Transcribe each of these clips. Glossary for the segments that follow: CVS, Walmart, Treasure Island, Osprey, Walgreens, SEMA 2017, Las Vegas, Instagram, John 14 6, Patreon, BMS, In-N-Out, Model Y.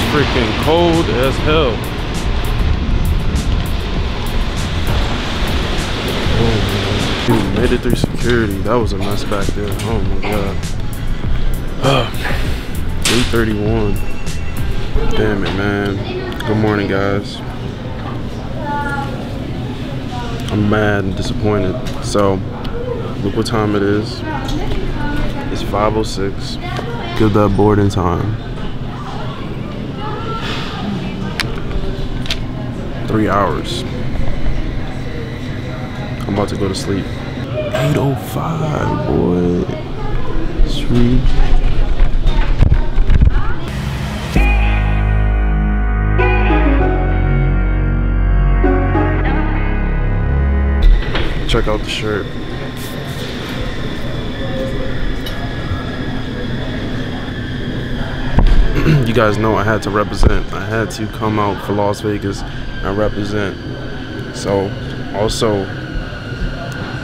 It's freaking cold as hell. Oh, dude, made it through security. That was a mess back there. Oh my god. 8:31. Damn it, man. Good morning, guys. I'm mad and disappointed. So, look what time it is. It's 5:06. Give that boarding time. 3 hours. I'm about to go to sleep. 8:05, boy. Sweet. Check out the shirt. You guys know I had to represent. I had to come out for Las Vegas and represent. So, also,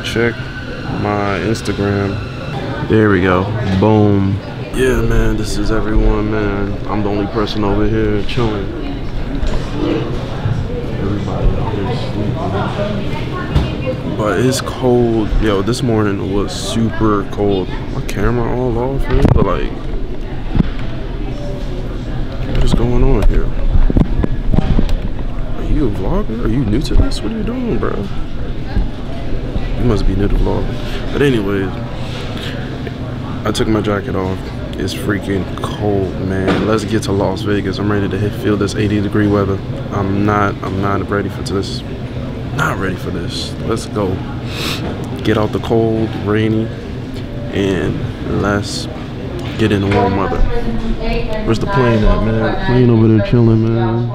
check my Instagram. There we go. Boom. Yeah, man, this is everyone, man. I'm the only person over here chilling. Everybody out here sleeping. But it's cold. Yo, this morning was super cold. My camera all off here, but like, what is going on here? Are you a vlogger? Are you new to this? What are you doing, bro? You must be new to vlogging. But anyways, I took my jacket off. It's freaking cold, man. Let's get to Las Vegas. I'm ready to feel this 80-degree weather. I'm not ready for this. Not ready for this. Let's go get out the cold, rainy, and let's get in the warm weather. Where's the plane at, man? Plane over there chilling, man.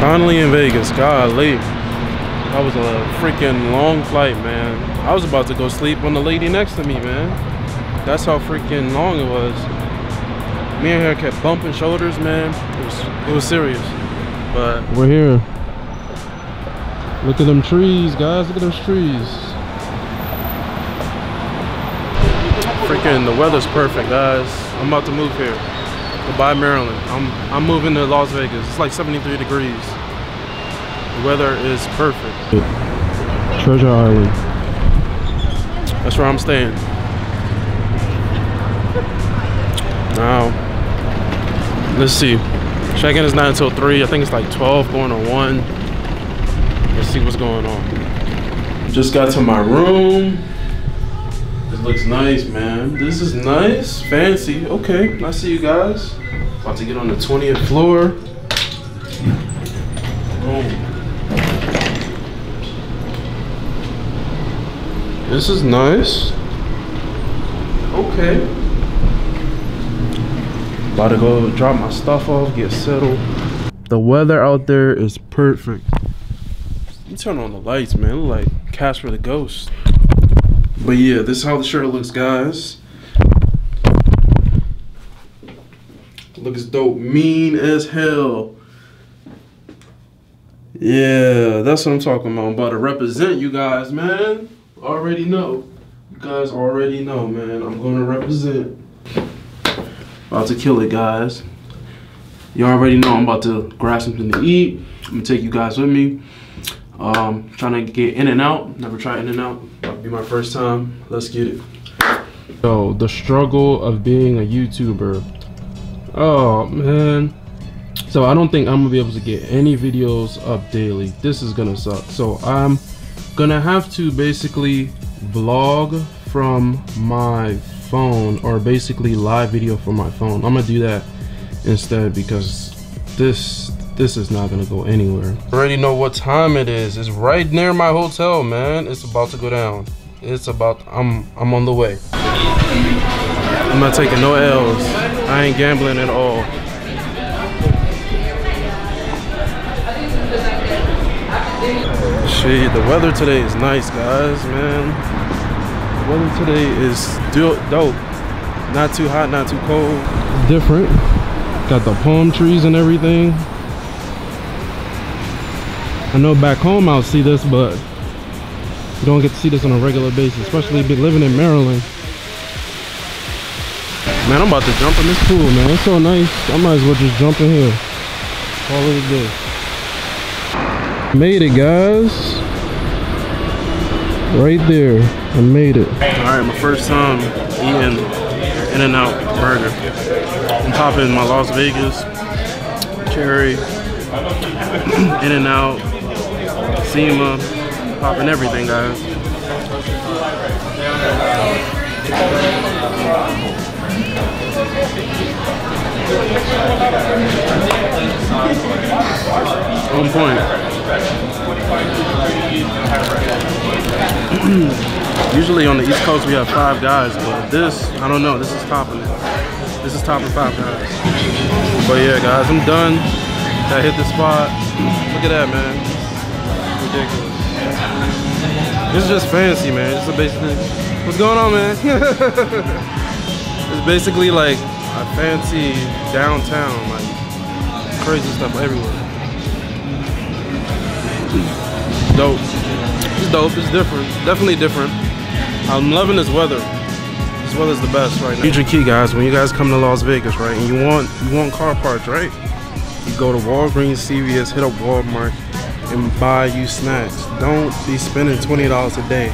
Finally in Vegas, golly. That was a freaking long flight, man. I was about to go sleep on the lady next to me, man. That's how freaking long it was. Me and her kept bumping shoulders, man. It was serious. But we're here. Look at them trees, guys. Look at those trees. Freaking the weather's perfect, guys. I'm about to move here. Goodbye, Maryland. I'm moving to Las Vegas. It's like 73 degrees. The weather is perfect. Treasure Island. That's where I'm staying. Now, let's see. Check-in is not until 3. I think it's like 12 going to 1. Let's see what's going on. Just got to my room. This looks nice, man. This is nice, fancy. Okay, I see you guys. About to get on the 20th floor. Boom. This is nice. Okay. About to go drop my stuff off, get settled. The weather out there is perfect. You turn on the lights, man. It look like Casper the Ghost. But yeah, this is how the shirt looks, guys. Looks dope. Mean as hell. Yeah, that's what I'm talking about. I'm about to represent you guys, man. Already know. You guys already know, man. I'm going to represent. About to kill it, guys. You already know I'm about to grab something to eat. I'm going to take you guys with me. Trying to get In-N-Out. Never tried In-N-Out. That'll be my first time. Let's get it. Yo, the struggle of being a YouTuber. Oh, man. So I don't think I'm going to be able to get any videos up daily. This is going to suck. So I'm going to have to basically vlog from my phone, or basically live video from my phone. I'm going to do that instead because this is not gonna go anywhere. I already know what time it is. It's right near my hotel, man. It's about to go down. It's about, I'm on the way. I'm not taking no L's. I ain't gambling at all. Shit, the weather today is nice, guys, man. The weather today is dope. Not too hot, not too cold. Different. Got the palm trees and everything. I know back home I'll see this, but you don't get to see this on a regular basis, especially if you're living in Maryland. Man, I'm about to jump in this pool, man. It's so nice. I might as well just jump in here. All it is good. Made it, guys. Right there. I made it. Alright, my first time eating In-N-Out burger. I'm popping my Las Vegas cherry, In-N-Out, SEMA, popping everything, guys. On point. Usually on the East Coast we have Five Guys, but this, I don't know, this is topping it. This is topping Five Guys. But yeah, guys, I'm done. I hit the spot. Look at that, man. Ridiculous. This is just fancy, man. It's basically, what's going on, man? It's basically like a fancy downtown, like crazy stuff everywhere. Dope. It's dope. It's different. Definitely different. I'm loving this weather. This weather's the best right now. Use your key, guys. When you guys come to Las Vegas, right, and you want car parts, right? You go to Walgreens, CVS, hit up Walmart, and buy you snacks. Don't be spending $20 a day.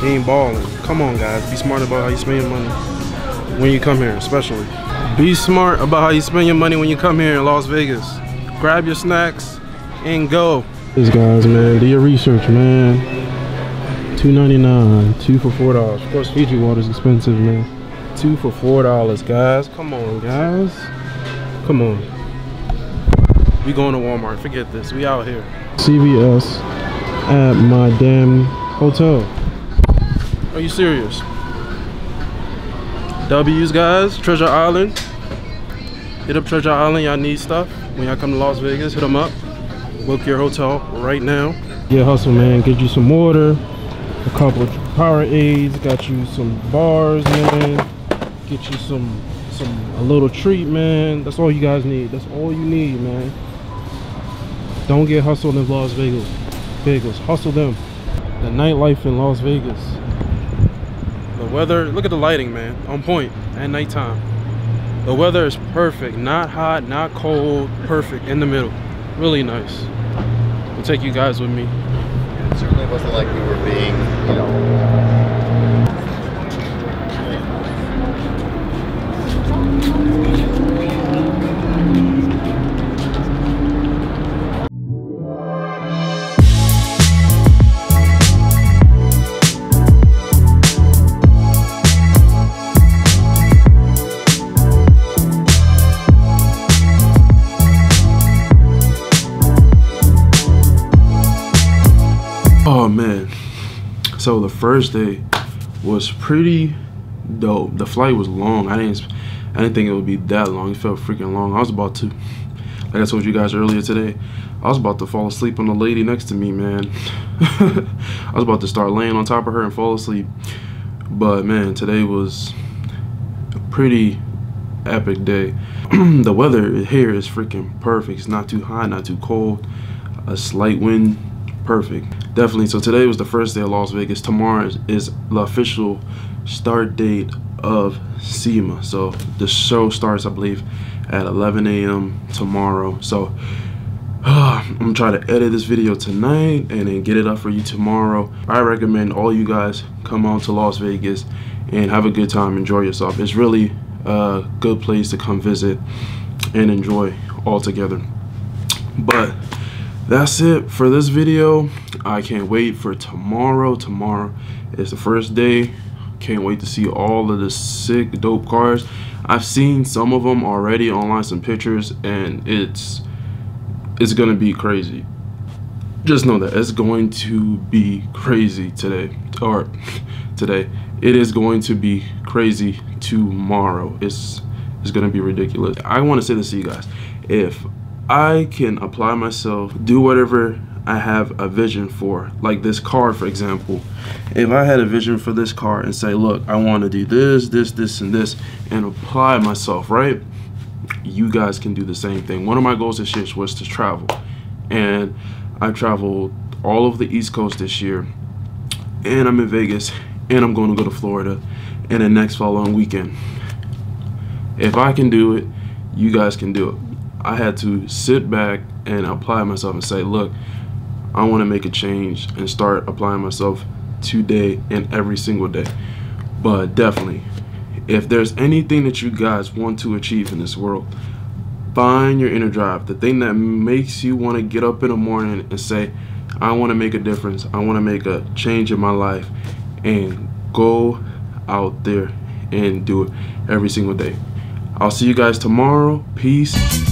You ain't balling. Come on, guys. Be smart about how you spend your money when you come here, especially. Be smart about how you spend your money when you come here in Las Vegas. Grab your snacks and go. These guys, man, do your research, man. $2.99, two for $4. Of course, Fiji water's expensive, man. Two for $4, guys. Come on, guys. Come on. We going to Walmart. Forget this. We out here. CVS at my damn hotel. Are you serious? W's, guys. Treasure Island. Hit up Treasure Island. Y'all need stuff. When y'all come to Las Vegas, hit them up. Book your hotel right now. Yeah, hustle, man. Get you some water, a couple of Powerades. Got you some bars, man. Get you some a little treat, man. That's all you guys need. That's all you need, man. Don't get hustled in Las Vegas. Hustle them. The nightlife in Las Vegas. The weather, look at the lighting, man. On point at nighttime. The weather is perfect. Not hot, not cold. Perfect in the middle. Really nice. I'll take you guys with me. It certainly wasn't like we were being, you know. Oh man, so the first day was pretty dope. The flight was long. I didn't think it would be that long. It felt freaking long. I was about to Like I told you guys earlier today, I was about to fall asleep on the lady next to me, man. I was about to start laying on top of her and fall asleep. But man, today was a pretty epic day. The weather here is freaking perfect. It's not too hot, not too cold, a slight wind, perfect. Definitely. So today was the first day of Las Vegas. Tomorrow is the official start date of SEMA. So the show starts, I believe, at 11 a.m. tomorrow. So I'm gonna try to edit this video tonight and then get it up for you tomorrow. I recommend all you guys come out to Las Vegas and have a good time, enjoy yourself. It's really a good place to come visit and enjoy all together. But that's it for this video. I can't wait for tomorrow. Tomorrow is the first day. Can't wait to see all of the sick dope cars. I've seen some of them already online, some pictures, and it's gonna be crazy. Just know that it's going to be crazy today, or today. It is going to be crazy tomorrow. It's gonna be ridiculous. I want to say this to you guys: if I can apply myself, do whatever I have a vision for, like this car, for example. If I had a vision for this car and say, look, I want to do this, this, this, and this, and apply myself, right? You guys can do the same thing. One of my goals this year was to travel, and I traveled all over the East Coast this year, and I'm in Vegas, and I'm going to go to Florida in the next following weekend. If I can do it, you guys can do it. I had to sit back and apply myself and say, look, I want to make a change and start applying myself today and every single day. But definitely, if there's anything that you guys want to achieve in this world, find your inner drive, the thing that makes you want to get up in the morning and say, I want to make a difference, I want to make a change in my life, and go out there and do it every single day. I'll see you guys tomorrow. Peace.